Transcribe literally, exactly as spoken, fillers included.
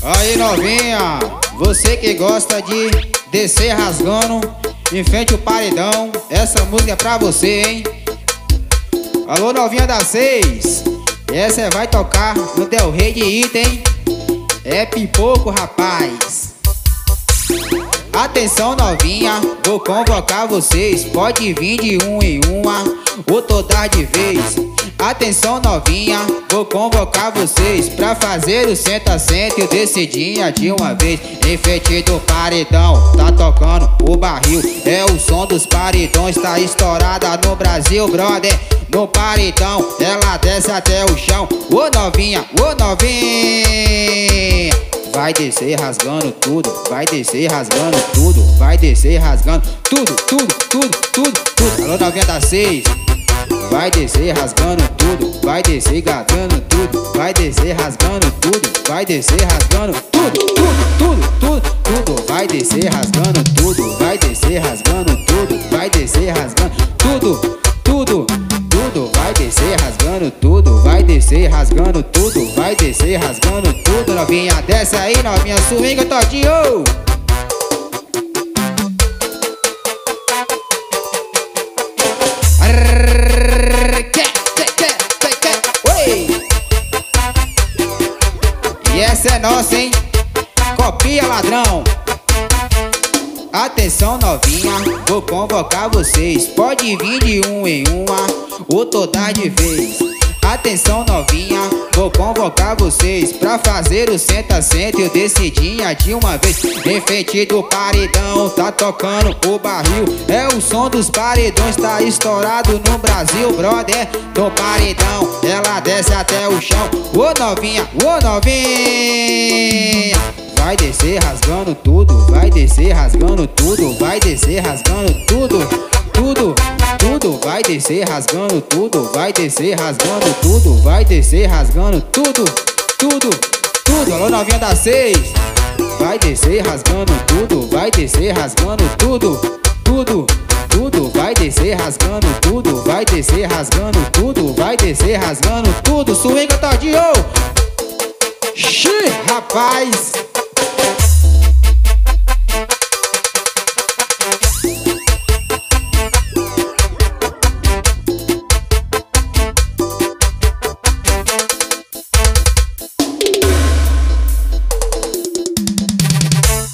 Aí novinha, você que gosta de descer rasgando em frente ao paredão, essa música é pra você, hein? Alô novinha da seis, essa vai tocar no teu rei de item. É pipoco, rapaz. Atenção novinha, vou convocar vocês. Pode vir de um em uma, ou todas de vez. Atenção novinha, vou convocar vocês pra fazer o senta-senta e o descidinha de uma vez. Em frente do paredão, tá tocando o barril. É o som dos paredões, tá estourada no Brasil, brother. No paredão, ela desce até o chão. Ô novinha, ô novinha, vai descer rasgando tudo, vai descer rasgando tudo, vai descer rasgando tudo, tudo, tudo, tudo, tudo. Alô novinha da seis, vai descer rasgando tudo, vai descer gatando tudo, vai descer rasgando tudo, vai descer rasgando tudo, tudo, tudo, tudo, tudo, vai descer rasgando tudo, vai descer rasgando tudo, vai descer rasgando tudo, tudo, tudo, vai descer rasgando tudo, vai descer rasgando tudo, vai descer rasgando tudo, novinha desce aí, novinha swinga todinho. E essa é nossa, hein? Copia, ladrão. Atenção novinha, vou convocar vocês. Pode vir de um em uma, ou todas de vez. Atenção novinha, vou convocar vocês pra fazer o senta-senta e o descidinha de uma vez. Em frente do paredão, tá tocando o barril. É o som dos paredões, tá estourado no Brasil, brother. Do paredão, ela desce até o chão. Ô novinha, ô novinha, vai descer rasgando tudo, vai descer rasgando tudo, vai descer rasgando tudo, tudo, tudo, vai descer rasgando tudo, vai descer rasgando tudo, vai descer rasgando tudo, tudo, tudo. Alô novinha da seis, vai descer rasgando tudo, vai descer rasgando tudo, tudo, tudo, vai descer rasgando tudo, vai descer rasgando tudo, vai descer rasgando tudo. Swinga todinho, xi, rapaz.